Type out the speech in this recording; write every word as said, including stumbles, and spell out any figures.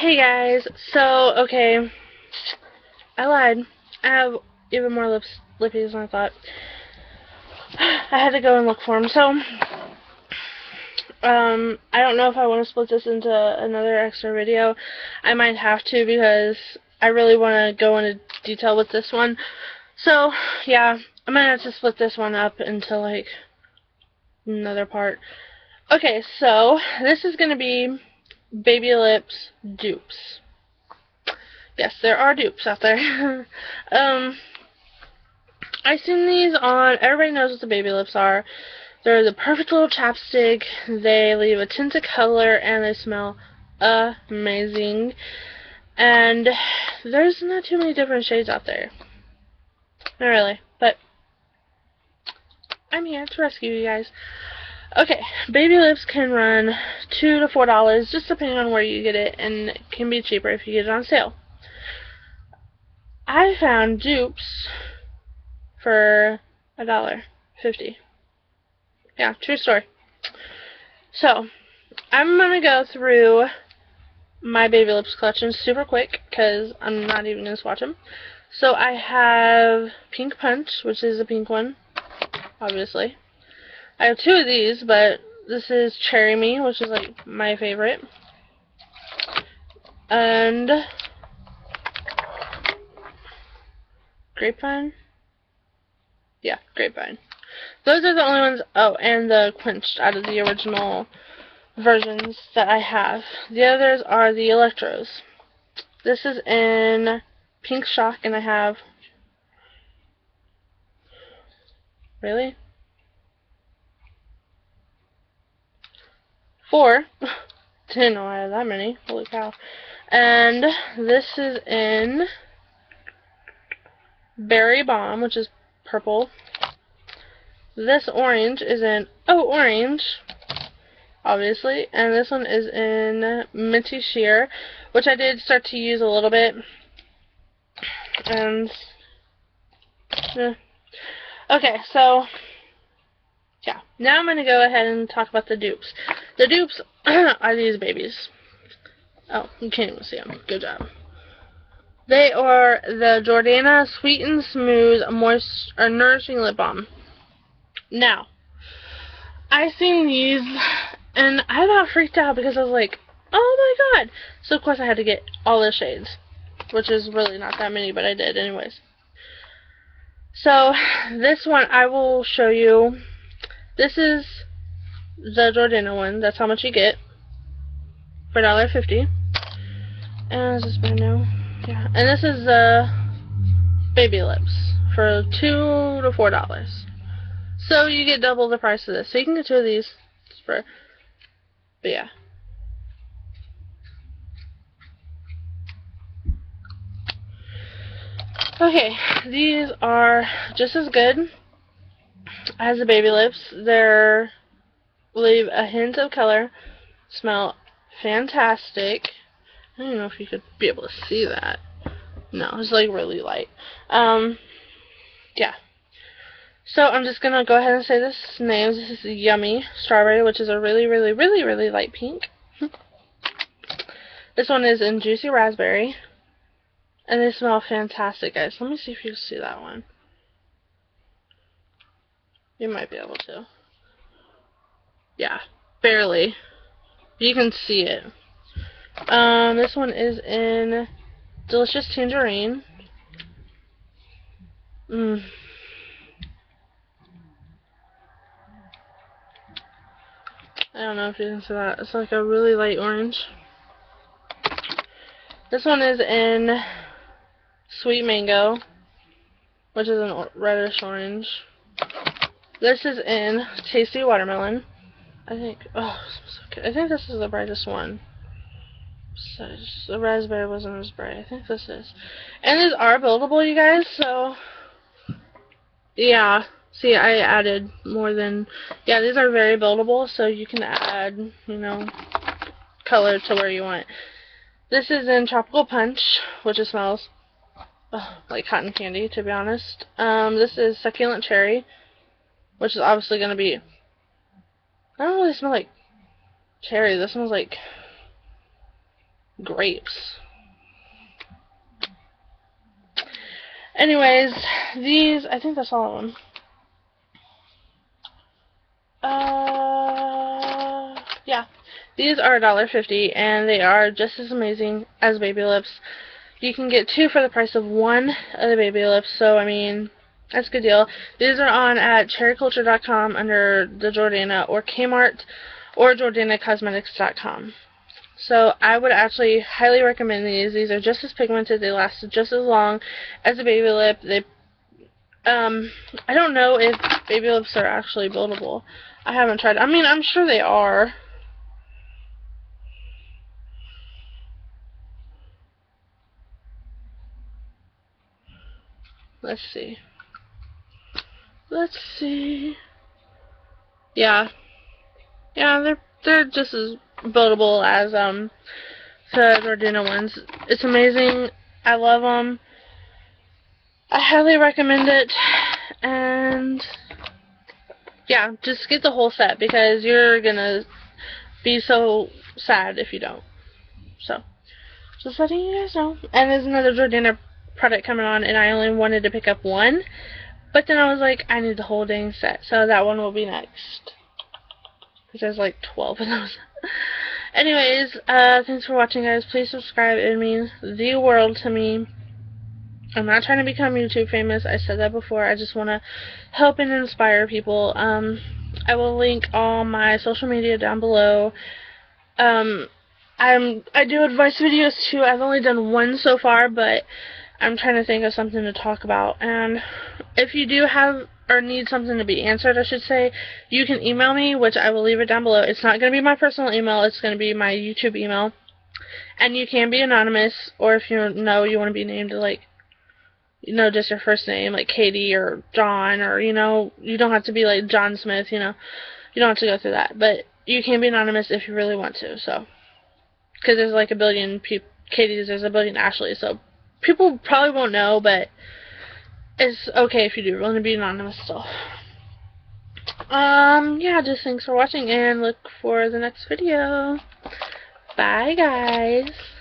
Hey guys, so, okay, I lied. I have even more lips, lippies than I thought. I had to go and look for them, so, um, I don't know if I want to split this into another extra video. I might have to because I really want to go into detail with this one. So, yeah, I might have to split this one up into, like, another part. Okay, so, this is going to be Baby Lips dupes. Yes, there are dupes out there. um, I've seen these on, everybody knows what the Baby Lips are. They're the perfect little chapstick. They leave a tint of color and they smell amazing. And there's not too many different shades out there. Not really, but I'm here to rescue you guys. Okay, Baby Lips can run two to four dollars, just depending on where you get it, and it can be cheaper if you get it on sale. I found dupes for a dollar fifty. Yeah, true story. So I'm gonna go through my Baby Lips collection super quick because I'm not even gonna swatch them. So I have Pink Punch, which is a pink one, obviously. I have two of these, but this is Cherry Me, which is like my favorite. And Grapevine? Yeah, Grapevine. Those are the only ones. Oh, and the Quenched out of the original versions that I have. The others are the Electros. This is in Pink Shock, and I have. Really? Four. Didn't know I had that many. Holy cow. And this is in Berry Bomb, which is purple. This orange is in Oh Orange, obviously. And this one is in Minty Sheer, which I did start to use a little bit. And eh. Okay, so yeah, now I'm going to go ahead and talk about the dupes. The dupes are these babies. Oh, you can't even see them. Good job. They are the Jordana Sweet and Smooth Moist or Nourishing Lip Balm. Now, I seen these, and I got freaked out because I was like, oh my god. So, of course, I had to get all the shades, which is really not that many, but I did anyways. So, this one I will show you. This is the Jordana one. That's how much you get for a dollar fifty. And is this brand new? Yeah. And this is the Baby Lips for two to four dollars. So you get double the price of this. So you can get two of these for. But yeah. Okay, these are just as good as the Baby Lips. They're leave a hint of color, smell fantastic. I don't know if you could be able to see that. No, it's like really light. Um, yeah. So I'm just gonna go ahead and say this names. This is Yummy Strawberry, which is a really, really, really, really light pink. This one is in Juicy Raspberry, and they smell fantastic, guys. Let me see if you can see that one. You might be able to. Yeah, barely. You can see it. Um, this one is in Delicious Tangerine. Mmm. I don't know if you can see that. It's like a really light orange. This one is in Sweet Mango, which is an reddish orange. This is in Tasty Watermelon. I think, oh, okay. I think this is the brightest one. So the raspberry wasn't as bright. I think this is. And these are buildable, you guys, so yeah. See, I added more than, yeah, these are very buildable, so you can add, you know, color to where you want. This is in Tropical Punch, which it smells oh, like cotton candy, to be honest. Um, this is Succulent Cherry, which is obviously going to be, I don't really smell like cherry. This smells like grapes. Anyways, these, I think that's all of them. Uh, yeah. These are a dollar fifty, and they are just as amazing as Baby Lips. You can get two for the price of one of the Baby Lips, so, I mean, that's a good deal. These are on at cherry culture dot com under the Jordana, or Kmart, or jordana cosmetics dot com. So I would actually highly recommend these. These are just as pigmented. They last just as long as a Baby Lip. They, um, I don't know if Baby Lips are actually buildable. I haven't tried. I mean, I'm sure they are. Let's see. Let's see. Yeah. Yeah, they're they're just as buildable as um the Jordana ones. It's amazing. I love them. I highly recommend it. And yeah, just get the whole set because you're gonna be so sad if you don't. So just letting you guys know. And there's another Jordana product coming on, and I only wanted to pick up one. But then I was like, I need the whole dang set, so that one will be next. Because there's like twelve of those. Anyways, uh, thanks for watching, guys. Please subscribe. It means the world to me. I'm not trying to become YouTube famous. I said that before. I just want to help and inspire people. Um, I will link all my social media down below. Um, I'm, I do advice videos, too. I've only done one so far, but I'm trying to think of something to talk about, and if you do have or need something to be answered, I should say, you can email me, which I will leave it down below. It's not going to be my personal email. It's going to be my YouTube email, and you can be anonymous, or if you know you want to be named, like, you know, just your first name, like Katie or John, or, you know, you don't have to be like John Smith, you know. You don't have to go through that, but you can be anonymous if you really want to, so, because there's like a billion people, Katie's, there's a billion Ashleys, so people probably won't know, but it's okay if you do. We're going to be anonymous still. Um, yeah, just thanks for watching, and look for the next video. Bye, guys.